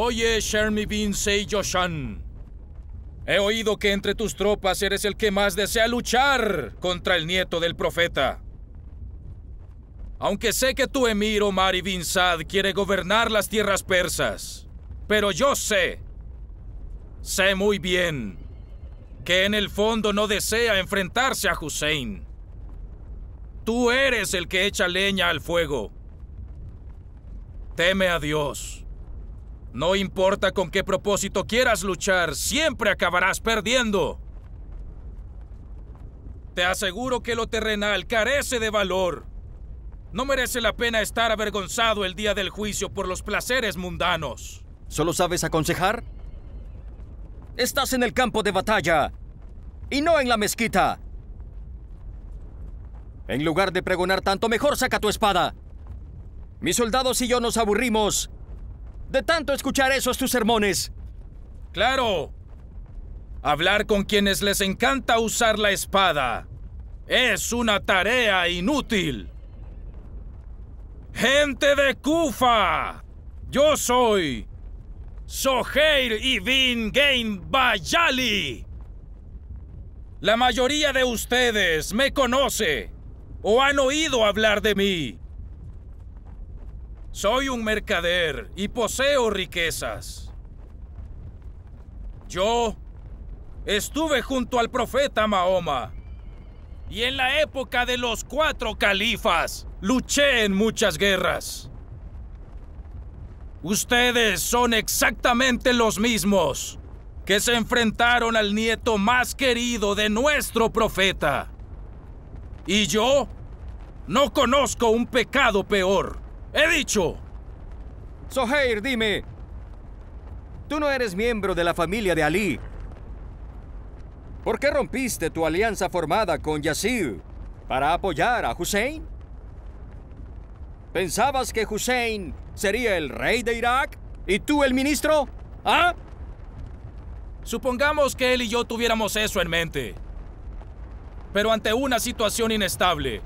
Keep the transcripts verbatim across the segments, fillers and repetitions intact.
Oye, Shemr ibn Dhi al-Jawshan, he oído que entre tus tropas eres el que más desea luchar contra el nieto del profeta. Aunque sé que tu emir Omar Ibn Saad quiere gobernar las tierras persas, pero yo sé, sé muy bien, que en el fondo no desea enfrentarse a Hussein. Tú eres el que echa leña al fuego. Teme a Dios. No importa con qué propósito quieras luchar, siempre acabarás perdiendo. Te aseguro que lo terrenal carece de valor. No merece la pena estar avergonzado el día del juicio por los placeres mundanos. ¿Solo sabes aconsejar? Estás en el campo de batalla y no en la mezquita. En lugar de pregonar tanto, mejor saca tu espada. Mis soldados y yo nos aburrimos de tanto escuchar esos tus sermones. ¡Claro! Hablar con quienes les encanta usar la espada es una tarea inútil. ¡Gente de Kufa! Yo soy Zuhayr ibn Qayn al-Bajali. La mayoría de ustedes me conoce o han oído hablar de mí. Soy un mercader y poseo riquezas. Yo estuve junto al profeta Mahoma y en la época de los cuatro califas luché en muchas guerras. Ustedes son exactamente los mismos que se enfrentaron al nieto más querido de nuestro profeta. Y yo no conozco un pecado peor. ¡He dicho! Zuhayr, dime, tú no eres miembro de la familia de Ali. ¿Por qué rompiste tu alianza formada con Yasir para apoyar a Hussein? ¿Pensabas que Hussein sería el rey de Irak y tú el ministro? ¿Ah? Supongamos que él y yo tuviéramos eso en mente. Pero ante una situación inestable,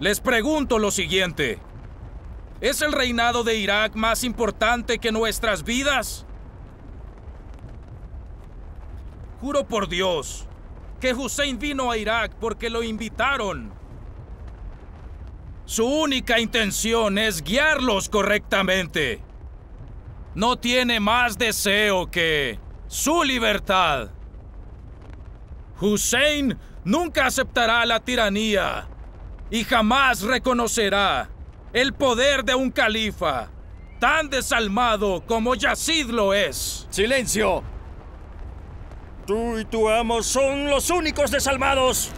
les pregunto lo siguiente. ¿Es el reinado de Irak más importante que nuestras vidas? Juro por Dios que Hussein vino a Irak porque lo invitaron. Su única intención es guiarlos correctamente. No tiene más deseo que su libertad. Hussein nunca aceptará la tiranía y jamás reconocerá el poder de un califa tan desalmado como Yazid lo es. ¡Silencio! Tú y tu amo son los únicos desalmados.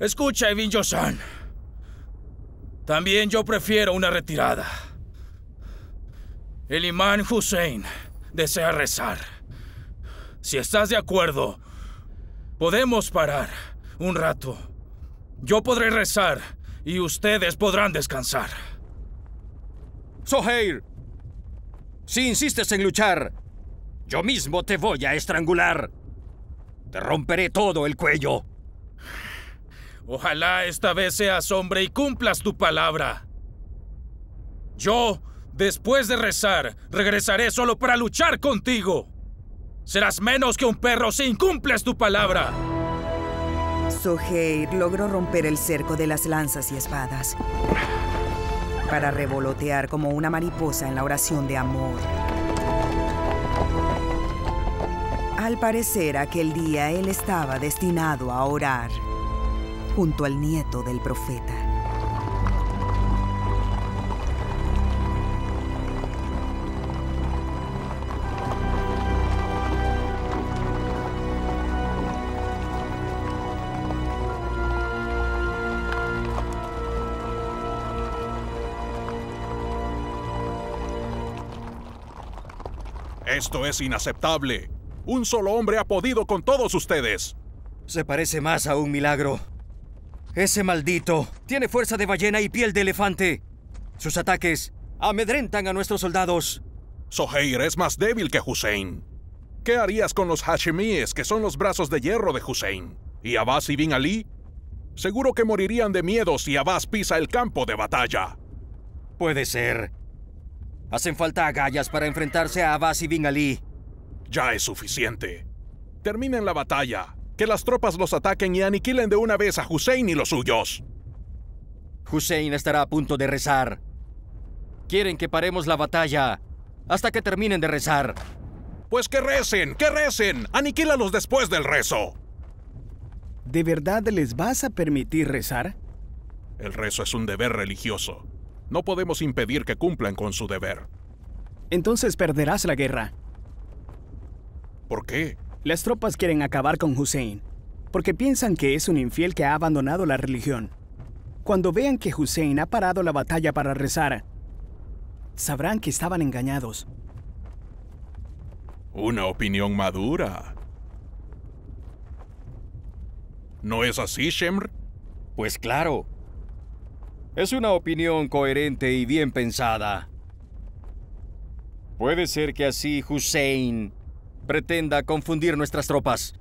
Escucha, Evin Josan. También yo prefiero una retirada. El imán Hussein desea rezar. Si estás de acuerdo, podemos parar un rato. Yo podré rezar y ustedes podrán descansar. Soheir, si insistes en luchar, yo mismo te voy a estrangular. Te romperé todo el cuello. Ojalá esta vez seas hombre y cumplas tu palabra. Yo, después de rezar, regresaré solo para luchar contigo. Serás menos que un perro si incumples tu palabra. Soheir logró romper el cerco de las lanzas y espadas para revolotear como una mariposa en la oración de amor. Al parecer, aquel día él estaba destinado a orar junto al nieto del profeta. Esto es inaceptable. Un solo hombre ha podido con todos ustedes. Se parece más a un milagro. Ese maldito tiene fuerza de ballena y piel de elefante. Sus ataques amedrentan a nuestros soldados. Soheir es más débil que Hussein. ¿Qué harías con los Hashimíes, que son los brazos de hierro de Hussein? ¿Y Abbas ibn Ali? Seguro que morirían de miedo si Abbas pisa el campo de batalla. Puede ser. Hacen falta agallas para enfrentarse a Abbas ibn Ali. Ya es suficiente. Terminen la batalla. Que las tropas los ataquen y aniquilen de una vez a Hussein y los suyos. Hussein estará a punto de rezar. Quieren que paremos la batalla hasta que terminen de rezar. Pues que recen, que recen. Aniquílalos después del rezo. ¿De verdad les vas a permitir rezar? El rezo es un deber religioso. No podemos impedir que cumplan con su deber. Entonces perderás la guerra. ¿Por qué? Las tropas quieren acabar con Hussein, porque piensan que es un infiel que ha abandonado la religión. Cuando vean que Hussein ha parado la batalla para rezar, sabrán que estaban engañados. Una opinión madura. ¿No es así, Shemr? Pues claro. Es una opinión coherente y bien pensada. Puede ser que así Hussein pretenda confundir nuestras tropas.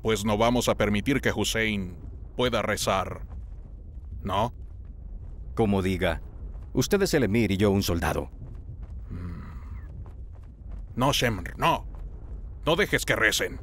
Pues no vamos a permitir que Hussein pueda rezar, ¿no? Como diga, usted es el emir y yo un soldado. No, Shemr, no. No dejes que recen.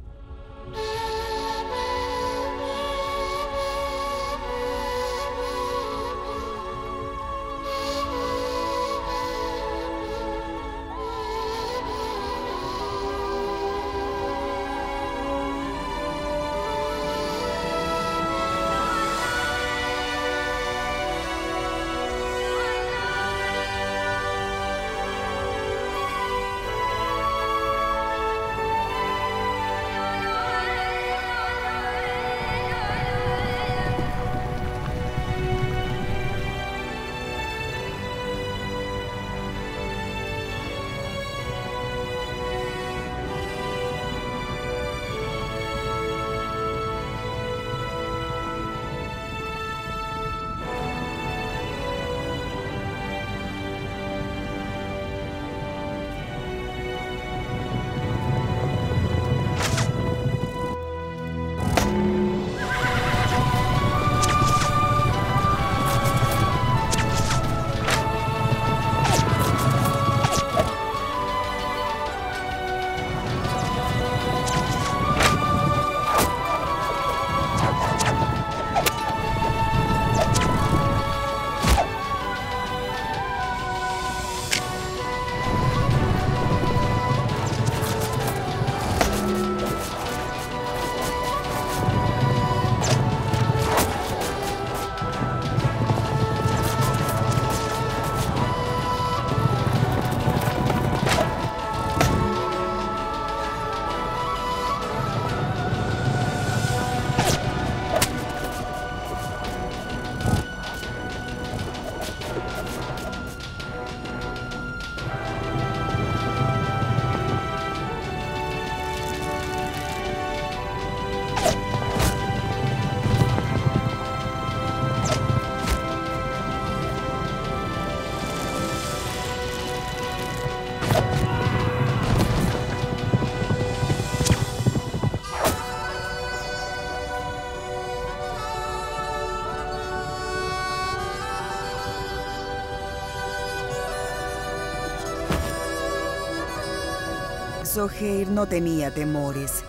Soheir no tenía temores.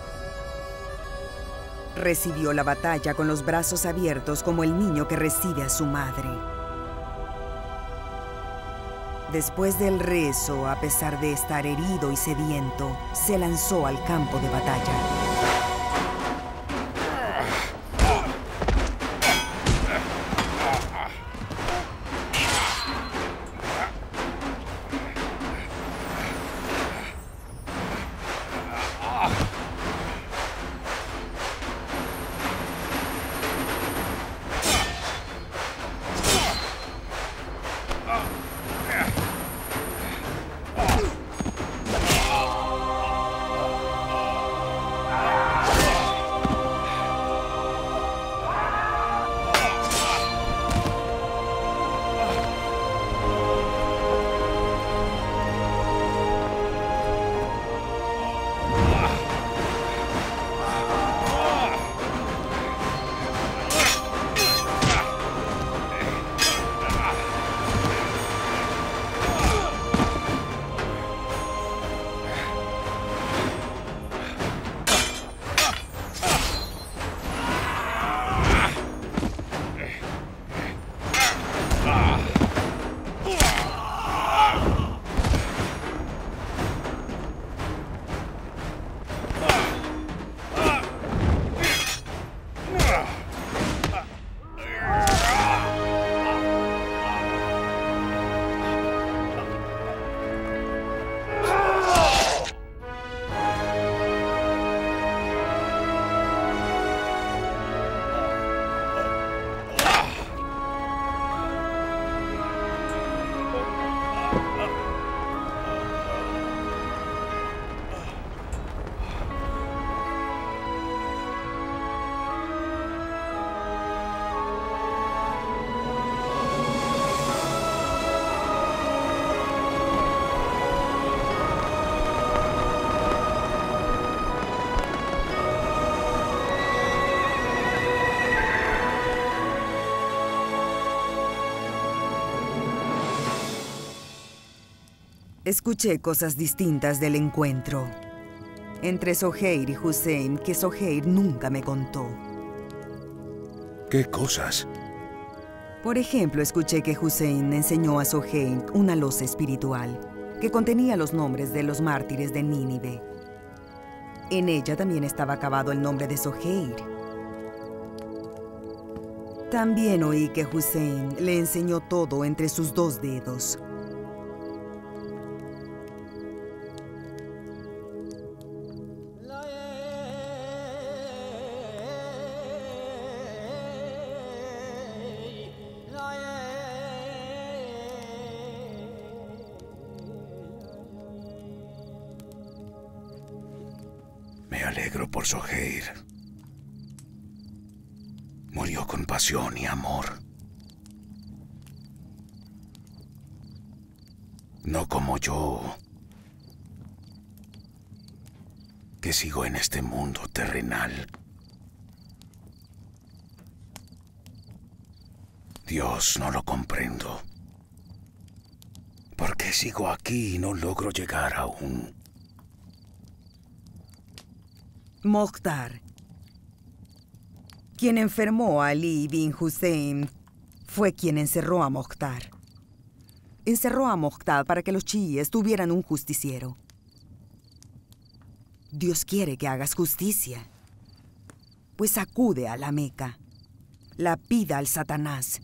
Recibió la batalla con los brazos abiertos como el niño que recibe a su madre. Después del rezo, a pesar de estar herido y sediento, se lanzó al campo de batalla. Escuché cosas distintas del encuentro entre Soheir y Hussein que Soheir nunca me contó. ¿Qué cosas? Por ejemplo, escuché que Hussein enseñó a Soheir una losa espiritual que contenía los nombres de los mártires de Nínive. En ella también estaba acabado el nombre de Soheir. También oí que Hussein le enseñó todo entre sus dos dedos. Soheir murió con pasión y amor, no como yo, que sigo en este mundo terrenal. Dios, no lo comprendo. ¿Por qué sigo aquí y no logro llegar aún? Mokhtar, quien enfermó a Ali ibn Hussein, fue quien encerró a Mokhtar. Encerró a Mokhtar para que los chiíes tuvieran un justiciero. Dios quiere que hagas justicia, pues acude a la Meca, lapida al Satanás,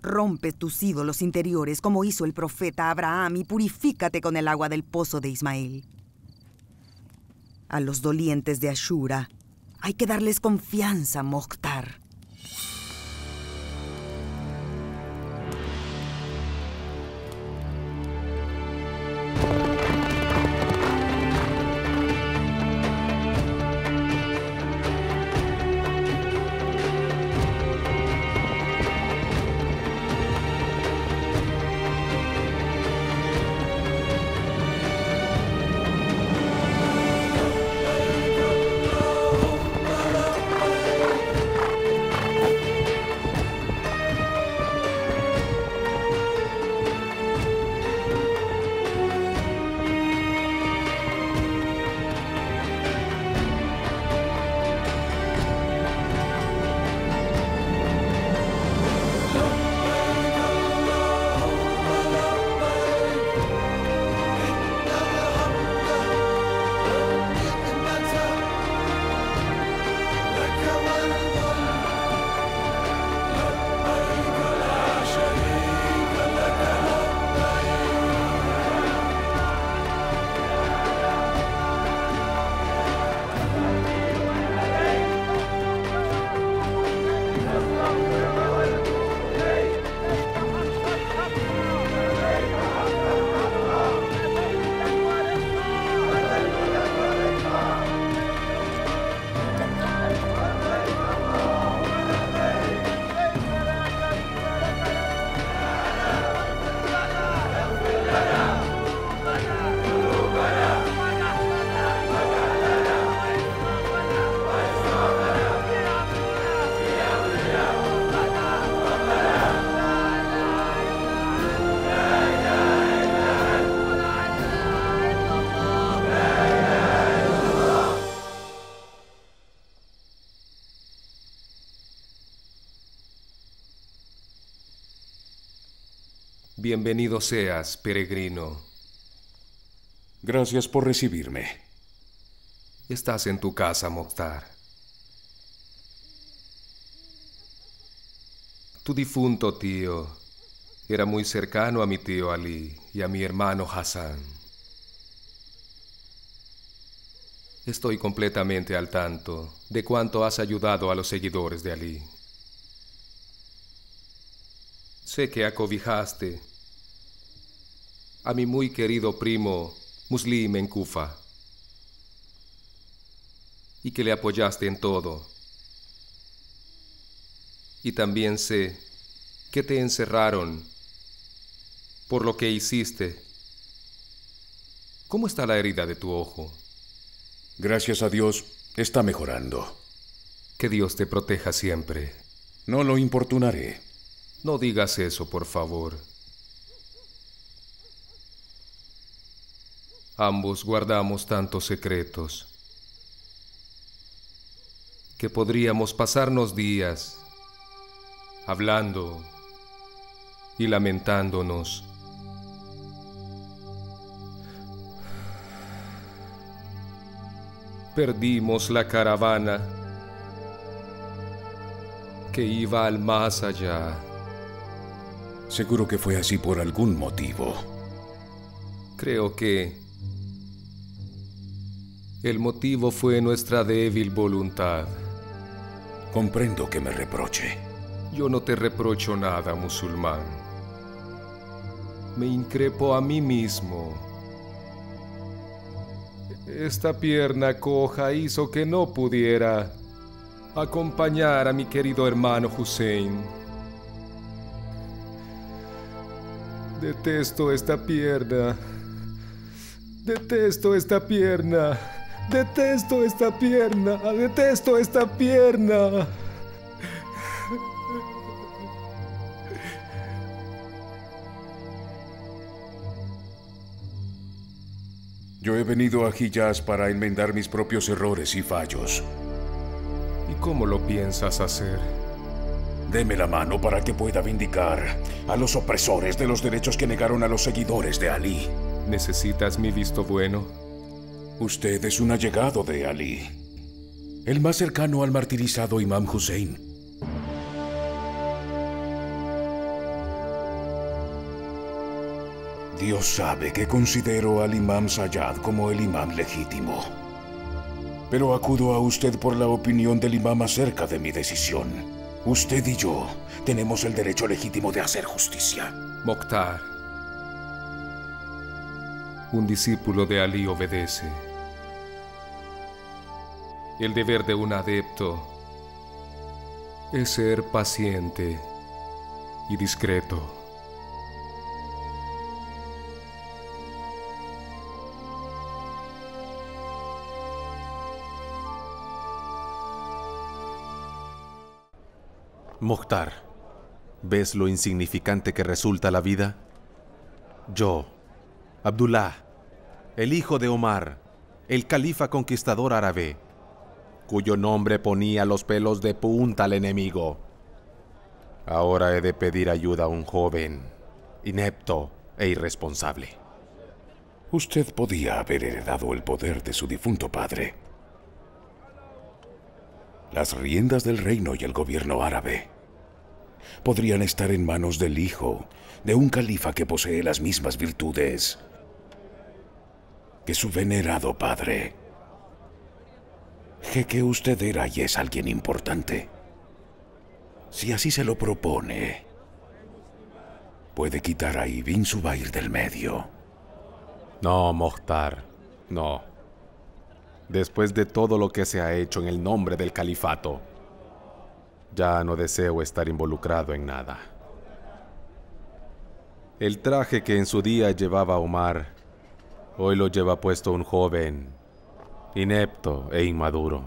rompe tus ídolos interiores como hizo el profeta Abraham y purifícate con el agua del pozo de Ismael. A los dolientes de Ashura hay que darles confianza, Mokhtar. Bienvenido seas, peregrino. Gracias por recibirme. Estás en tu casa, Mokhtar. Tu difunto tío era muy cercano a mi tío Ali y a mi hermano Hassan. Estoy completamente al tanto de cuánto has ayudado a los seguidores de Ali. Sé que acobijaste a mi muy querido primo Muslim en Kufa y que le apoyaste en todo. Y también sé que te encerraron por lo que hiciste. ¿Cómo está la herida de tu ojo? Gracias a Dios, está mejorando. Que Dios te proteja siempre. No lo importunaré. No digas eso, por favor. Ambos guardamos tantos secretos que podríamos pasarnos días hablando y lamentándonos. Perdimos la caravana que iba al más allá. Seguro que fue así por algún motivo. Creo que el motivo fue nuestra débil voluntad. Comprendo que me reproche. Yo no te reprocho nada, musulmán. Me increpo a mí mismo. Esta pierna coja hizo que no pudiera acompañar a mi querido hermano Hussein. Detesto esta pierna. Detesto esta pierna. Detesto esta pierna. Detesto esta pierna. Yo he venido a Hiyaz para enmendar mis propios errores y fallos. ¿Y cómo lo piensas hacer? Deme la mano para que pueda vindicar a los opresores de los derechos que negaron a los seguidores de Ali. ¿Necesitas mi visto bueno? Usted es un allegado de Ali, el más cercano al martirizado Imam Hussein. Dios sabe que considero al Imam Sayyad como el Imam legítimo. Pero acudo a usted por la opinión del Imam acerca de mi decisión. Usted y yo tenemos el derecho legítimo de hacer justicia. Mokhtar, un discípulo de Ali obedece. El deber de un adepto es ser paciente y discreto. Mokhtar, ¿ves lo insignificante que resulta la vida? Yo, Abdullah, el hijo de Omar, el califa conquistador árabe, cuyo nombre ponía los pelos de punta al enemigo. Ahora he de pedir ayuda a un joven, inepto e irresponsable. Usted podía haber heredado el poder de su difunto padre, las riendas del reino y el gobierno árabe. Podrían estar en manos del hijo de un califa que posee las mismas virtudes que su venerado padre. Jeque usted era y es alguien importante. Si así se lo propone, puede quitar a Evin Zubair del medio. No, Mokhtar, no. Después de todo lo que se ha hecho en el nombre del califato, ya no deseo estar involucrado en nada. El traje que en su día llevaba Omar, hoy lo lleva puesto un joven, inepto e inmaduro.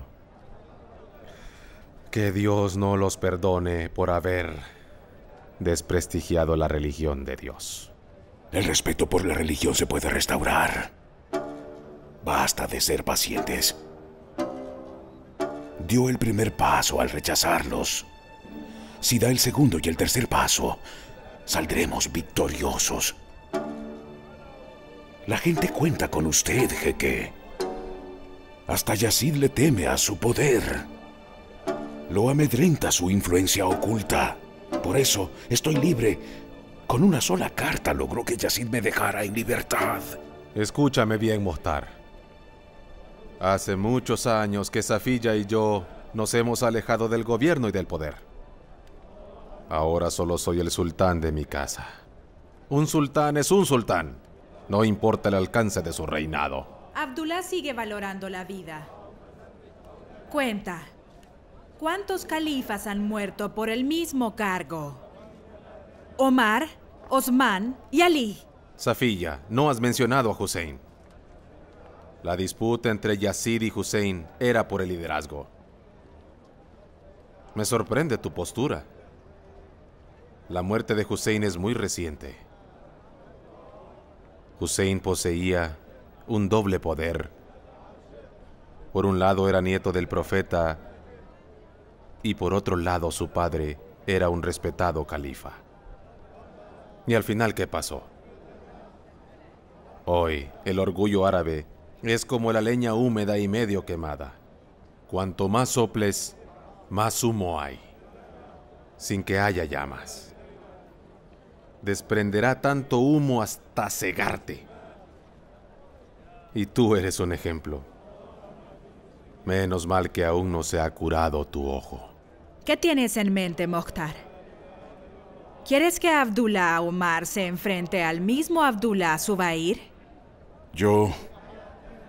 Que Dios no los perdone por haber desprestigiado la religión de Dios. El respeto por la religión se puede restaurar. Basta de ser pacientes. Dio el primer paso al rechazarlos. Si da el segundo y el tercer paso, saldremos victoriosos. La gente cuenta con usted, jeque. Hasta Yazid le teme a su poder. Lo amedrenta su influencia oculta. Por eso estoy libre. Con una sola carta logró que Yazid me dejara en libertad. Escúchame bien, Mokhtar. Hace muchos años que Safiya y yo nos hemos alejado del gobierno y del poder. Ahora solo soy el sultán de mi casa. Un sultán es un sultán. No importa el alcance de su reinado. Abdullah sigue valorando la vida. Cuenta. ¿Cuántos califas han muerto por el mismo cargo? Omar, Osman y Ali. Safiya, no has mencionado a Hussein. La disputa entre Yazid y Hussein era por el liderazgo. Me sorprende tu postura. La muerte de Hussein es muy reciente. Hussein poseía un doble poder. Por un lado era nieto del profeta y por otro lado su padre era un respetado califa. ¿Y al final qué pasó? Hoy, el orgullo árabe es como la leña húmeda y medio quemada. Cuanto más soples, más humo hay, sin que haya llamas. Desprenderá tanto humo hasta cegarte. Y tú eres un ejemplo. Menos mal que aún no se ha curado tu ojo. ¿Qué tienes en mente, Mokhtar? ¿Quieres que Abdullah Omar se enfrente al mismo Abdullah Zubair? Yo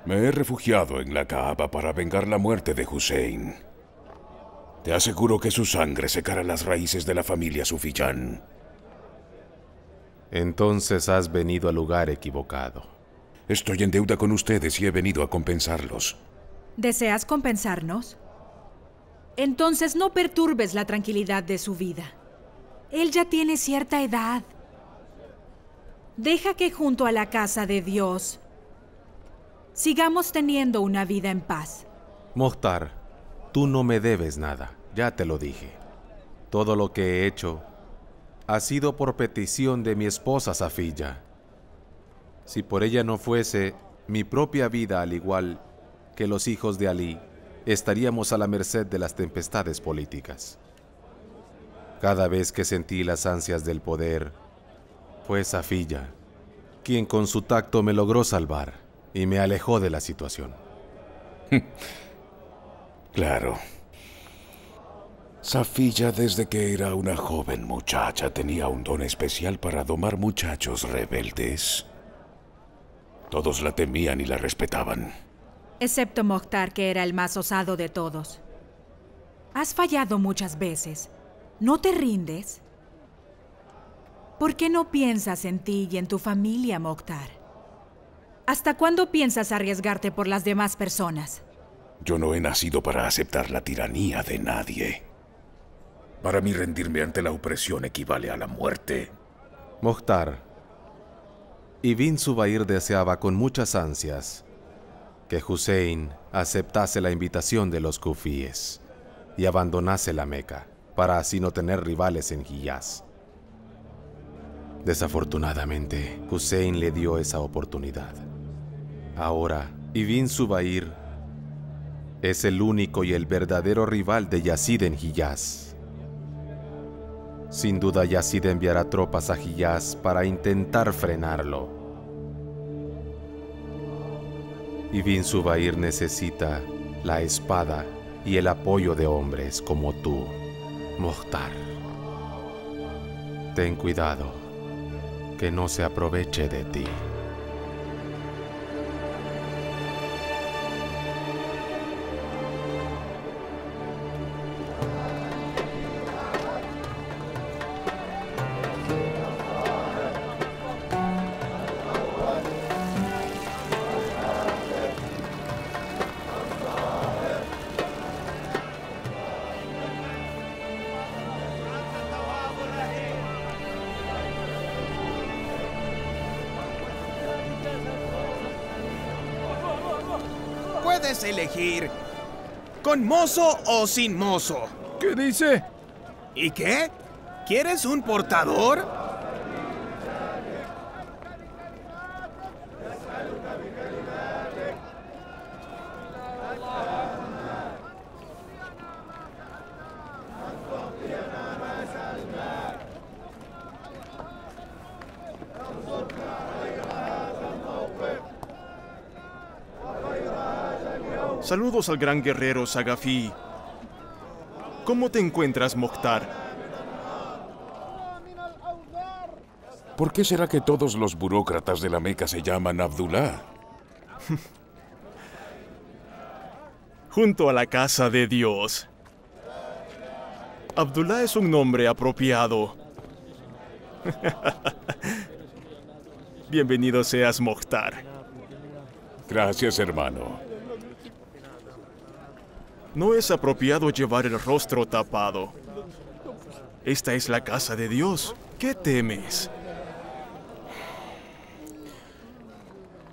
me he refugiado en la Kaaba para vengar la muerte de Hussein. Te aseguro que su sangre secará las raíces de la familia Sufiyán. Entonces has venido al lugar equivocado. Estoy en deuda con ustedes y he venido a compensarlos. ¿Deseas compensarnos? Entonces no perturbes la tranquilidad de su vida. Él ya tiene cierta edad. Deja que junto a la casa de Dios sigamos teniendo una vida en paz. Mokhtar, tú no me debes nada, ya te lo dije. Todo lo que he hecho ha sido por petición de mi esposa Safiya. Si por ella no fuese, mi propia vida, al igual que los hijos de Ali, estaríamos a la merced de las tempestades políticas. Cada vez que sentí las ansias del poder, fue Safiya quien con su tacto me logró salvar y me alejó de la situación. Claro. Safiya, desde que era una joven muchacha, tenía un don especial para domar muchachos rebeldes. Todos la temían y la respetaban. Excepto Mokhtar, que era el más osado de todos. Has fallado muchas veces. ¿No te rindes? ¿Por qué no piensas en ti y en tu familia, Mokhtar? ¿Hasta cuándo piensas arriesgarte por las demás personas? Yo no he nacido para aceptar la tiranía de nadie. Para mí rendirme ante la opresión equivale a la muerte. Mokhtar, Ibn Zubair deseaba con muchas ansias que Hussein aceptase la invitación de los kufíes y abandonase la Meca, para así no tener rivales en Hiyaz. Desafortunadamente, Hussein le dio esa oportunidad. Ahora, Ibn Zubair es el único y el verdadero rival de Yazid en Hiyaz. Sin duda, Yazid enviará tropas a Hiyaz para intentar frenarlo. Ibn Zubair necesita la espada y el apoyo de hombres como tú, Mokhtar. Ten cuidado que no se aproveche de ti. Puedes elegir con mozo o sin mozo. ¿Qué dice? ¿Y qué? ¿Quieres un portador? Saludos al gran guerrero Zagafí. ¿Cómo te encuentras, Mokhtar? ¿Por qué será que todos los burócratas de la Meca se llaman Abdullah? Junto a la casa de Dios. Abdullah es un nombre apropiado. Bienvenido seas, Mokhtar. Gracias, hermano. No es apropiado llevar el rostro tapado. Esta es la casa de Dios. ¿Qué temes?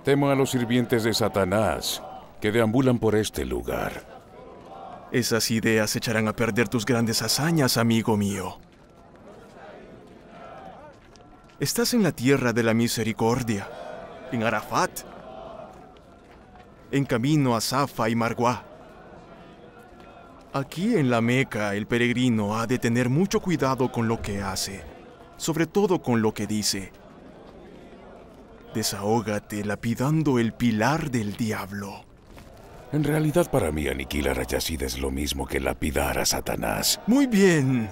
Temo a los sirvientes de Satanás, que deambulan por este lugar. Esas ideas echarán a perder tus grandes hazañas, amigo mío. Estás en la tierra de la misericordia, en Arafat, en camino a Safa y Marwá. Aquí en la Meca, el peregrino ha de tener mucho cuidado con lo que hace, sobre todo con lo que dice. Desahógate lapidando el pilar del diablo. En realidad, para mí, aniquilar a Yazid es lo mismo que lapidar a Satanás. Muy bien.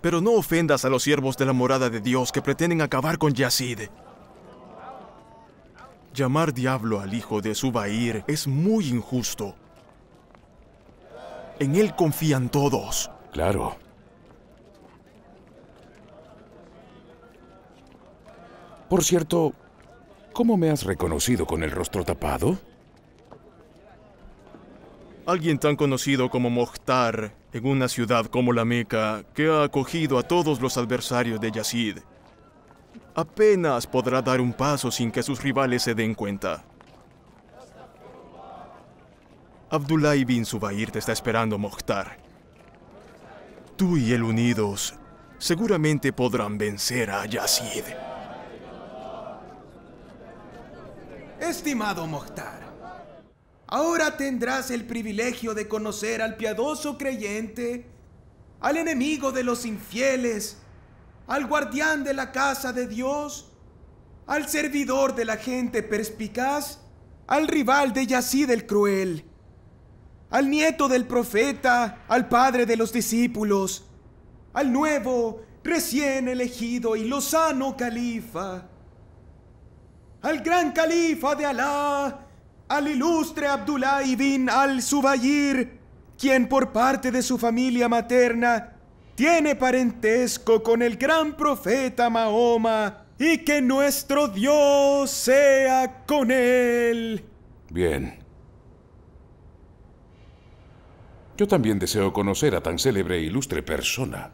Pero no ofendas a los siervos de la morada de Dios que pretenden acabar con Yazid. Llamar diablo al hijo de Zuhayr es muy injusto. En él confían todos. Claro. Por cierto, ¿cómo me has reconocido con el rostro tapado? Alguien tan conocido como Mokhtar, en una ciudad como la Meca, que ha acogido a todos los adversarios de Yazid, apenas podrá dar un paso sin que sus rivales se den cuenta. Abdullah ibn Zubair te está esperando, Mokhtar. Tú y él unidos, seguramente podrán vencer a Yazid. Estimado Mokhtar, ahora tendrás el privilegio de conocer al piadoso creyente, al enemigo de los infieles, al guardián de la casa de Dios, al servidor de la gente perspicaz, al rival de Yazid el cruel, al nieto del profeta, al padre de los discípulos, al nuevo, recién elegido y lozano califa, al gran califa de Alá, al ilustre Abdullah ibn al-Zubayr, quien por parte de su familia materna tiene parentesco con el gran profeta Mahoma, y que nuestro Dios sea con él. Bien. Yo también deseo conocer a tan célebre e ilustre persona.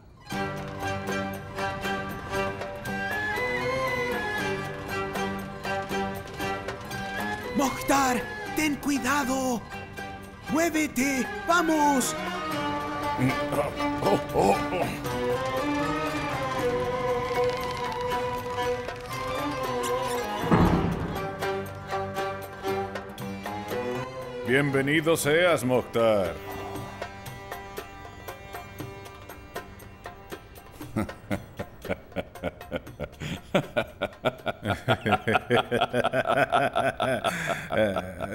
Mokhtar, ten cuidado. Muévete, vamos. Bienvenido seas, Mokhtar.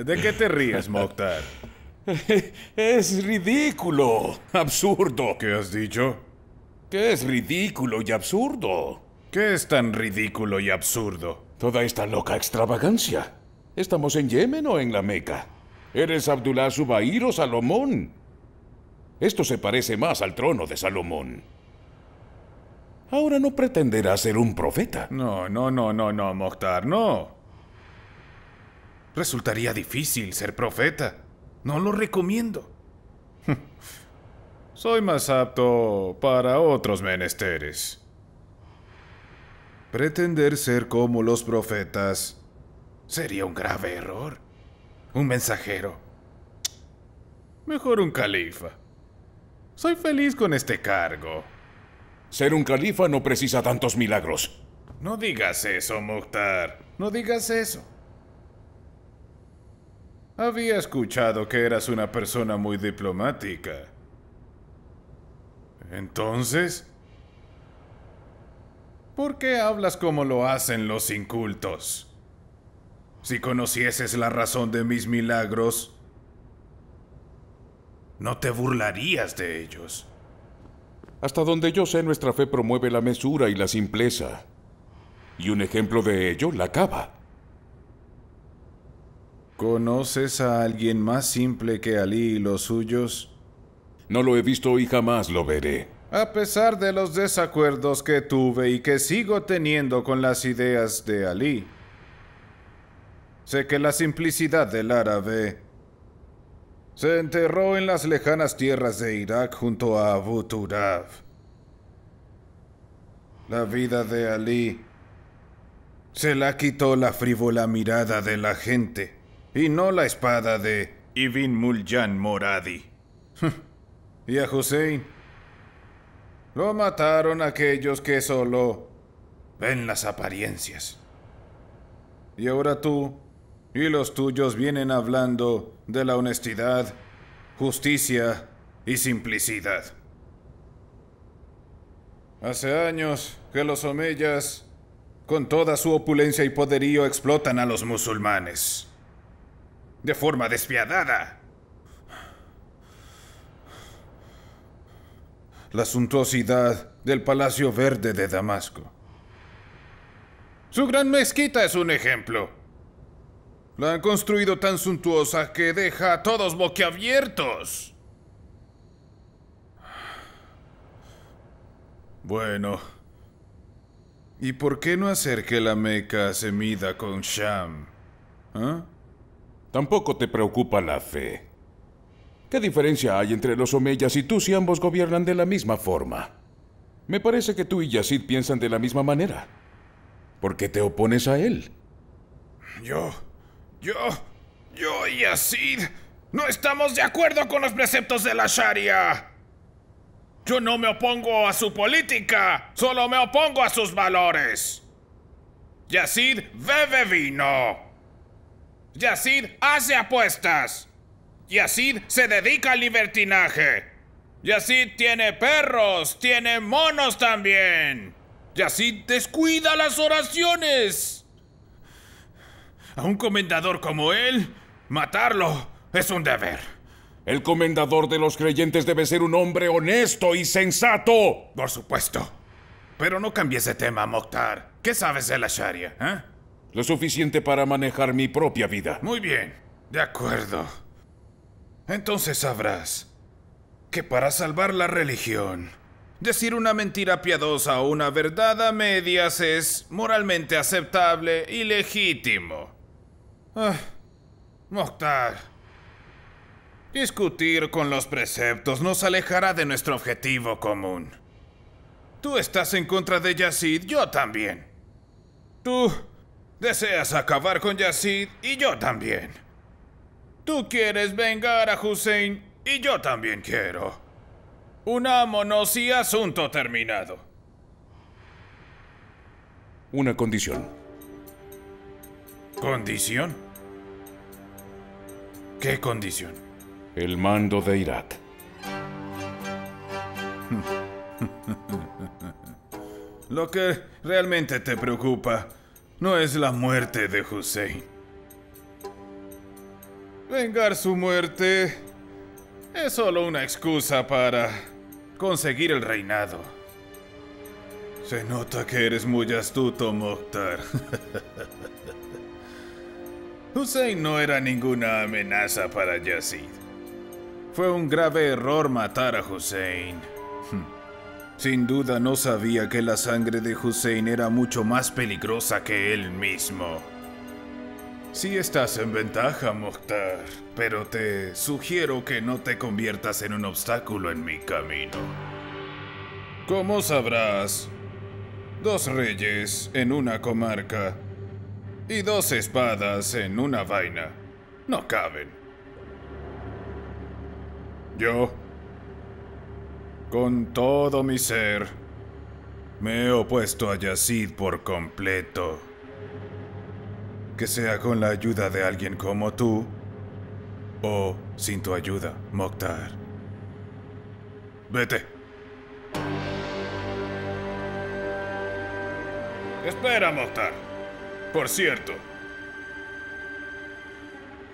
¿De qué te ríes, Mokhtar? Es ridículo, absurdo. ¿Qué has dicho? Que es ridículo y absurdo. ¿Qué es tan ridículo y absurdo? Toda esta loca extravagancia. ¿Estamos en Yemen o en la Meca? ¿Eres Abdullah Zubair o Salomón? Esto se parece más al trono de Salomón. Ahora no pretenderás ser un profeta. No, no, no, no, no, Mokhtar, no. Resultaría difícil ser profeta. No lo recomiendo. Soy más apto para otros menesteres. Pretender ser como los profetas sería un grave error. Un mensajero. Mejor un califa. Soy feliz con este cargo. Ser un califa no precisa tantos milagros. No digas eso, Mokhtar. No digas eso. Había escuchado que eras una persona muy diplomática. Entonces, ¿por qué hablas como lo hacen los incultos? Si conocieses la razón de mis milagros, No te burlarías de ellos. Hasta donde yo sé, nuestra fe promueve la mesura y la simpleza. Y un ejemplo de ello, la Kaaba. ¿Conoces a alguien más simple que Alí y los suyos? No lo he visto y jamás lo veré. A pesar de los desacuerdos que tuve y que sigo teniendo con las ideas de Alí, sé que la simplicidad del árabe se enterró en las lejanas tierras de Irak junto a Abu Turab. La vida de Alí se la quitó la frívola mirada de la gente y no la espada de Ibn Mulyan Moradi. Y a Hussein lo mataron aquellos que solo ven las apariencias. Y ahora tú y los tuyos vienen hablando de la honestidad, justicia y simplicidad. Hace años que los Omeyas, con toda su opulencia y poderío, explotan a los musulmanes de forma despiadada. La suntuosidad del Palacio Verde de Damasco. Su gran mezquita es un ejemplo. La han construido tan suntuosa que deja a todos boquiabiertos. Bueno, ¿y por qué no hacer que la Meca se mida con Sham? ¿Ah? Tampoco te preocupa la fe. ¿Qué diferencia hay entre los Omeyas y tú si ambos gobiernan de la misma forma? Me parece que tú y Yazid piensan de la misma manera. ¿Por qué te opones a él? Yo... Yo... Yo y Yazid... ¡No estamos de acuerdo con los preceptos de la Sharia! Yo no me opongo a su política, solo me opongo a sus valores. Yazid bebe vino. Yazid hace apuestas. Yazid se dedica al libertinaje. Yazid tiene perros, tiene monos también. Yazid descuida las oraciones. A un comendador como él, matarlo es un deber. El comendador de los creyentes debe ser un hombre honesto y sensato. Por supuesto. Pero no cambies de tema, Mokhtar. ¿Qué sabes de la Sharia, eh? Lo suficiente para manejar mi propia vida. Muy bien, de acuerdo. Entonces sabrás que para salvar la religión, decir una mentira piadosa o una verdad a medias es moralmente aceptable y legítimo. Ah, Mokhtar, discutir con los preceptos nos alejará de nuestro objetivo común. Tú estás en contra de Yazid, yo también. Tú deseas acabar con Yazid y yo también. Tú quieres vengar a Hussein y yo también quiero. Unámonos y asunto terminado. Una condición. ¿Condición? ¿Qué condición? El mando de Irak. Lo que realmente te preocupa no es la muerte de Hussein. Vengar su muerte es solo una excusa para conseguir el reinado. Se nota que eres muy astuto, Mokhtar. Hussein no era ninguna amenaza para Yazid. Fue un grave error matar a Hussein. Sin duda no sabía que la sangre de Hussein era mucho más peligrosa que él mismo. Sí estás en ventaja, Mokhtar, pero te sugiero que no te conviertas en un obstáculo en mi camino. Como sabrás, dos reyes en una comarca y dos espadas en una vaina no caben. Yo, con todo mi ser, me he opuesto a Yazid por completo. Que sea con la ayuda de alguien como tú, o sin tu ayuda, Mokhtar. Vete. Espera, Mokhtar. Por cierto,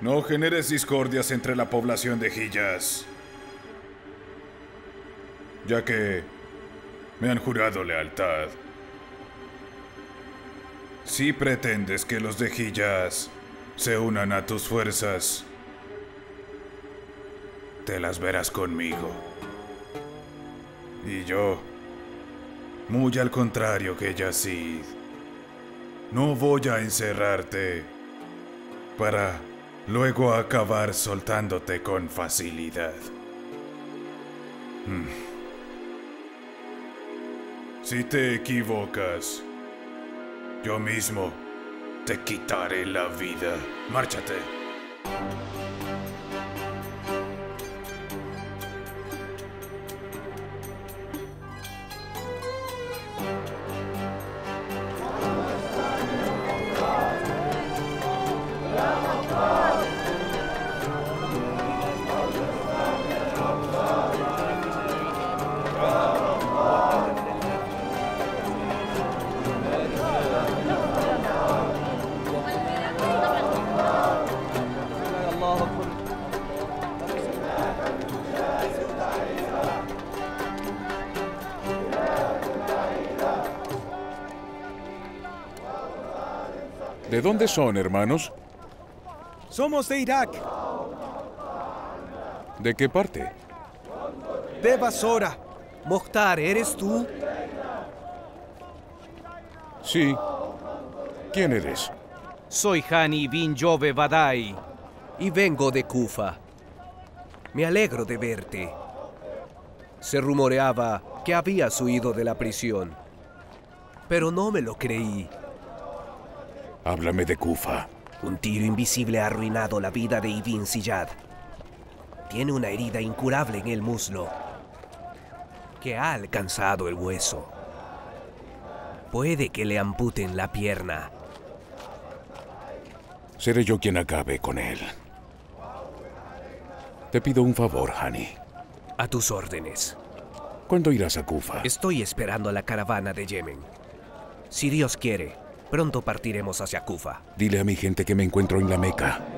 no generes discordias entre la población de Hiyaz. ya que me han jurado lealtad. Si pretendes que los de Hiyaz se unan a tus fuerzas, te las verás conmigo. Y yo, muy al contrario que Yazid, no voy a encerrarte para luego acabar soltándote con facilidad. Hmm. Si te equivocas, yo mismo te quitaré la vida. Márchate. ¿De dónde son, hermanos? Somos de Irak. ¿De qué parte? De Basora. Mokhtar, ¿eres tú? Sí. ¿Quién eres? Soy Hani bin Jove Badai y vengo de Kufa. Me alegro de verte. Se rumoreaba que habías huido de la prisión, pero no me lo creí. Háblame de Kufa. Un tiro invisible ha arruinado la vida de Ibn Siyad. Tiene una herida incurable en el muslo, que ha alcanzado el hueso. Puede que le amputen la pierna. Seré yo quien acabe con él. Te pido un favor, Hani. A tus órdenes. ¿Cuándo irás a Kufa? Estoy esperando a la caravana de Yemen. Si Dios quiere, pronto partiremos hacia Kufa. Dile a mi gente que me encuentro en la Meca.